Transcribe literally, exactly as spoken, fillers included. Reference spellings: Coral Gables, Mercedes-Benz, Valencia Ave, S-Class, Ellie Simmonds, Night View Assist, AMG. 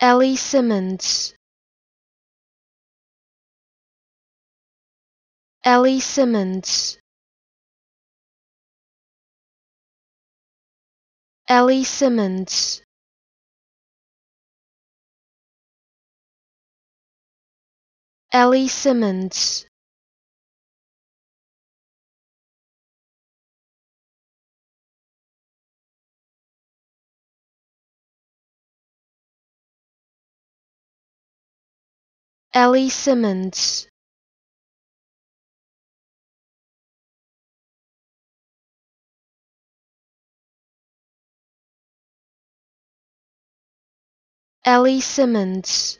Ellie Simmonds. Ellie Simmonds. Ellie Simmonds. Ellie Simmonds. Ellie Simmonds. Ellie Simmonds.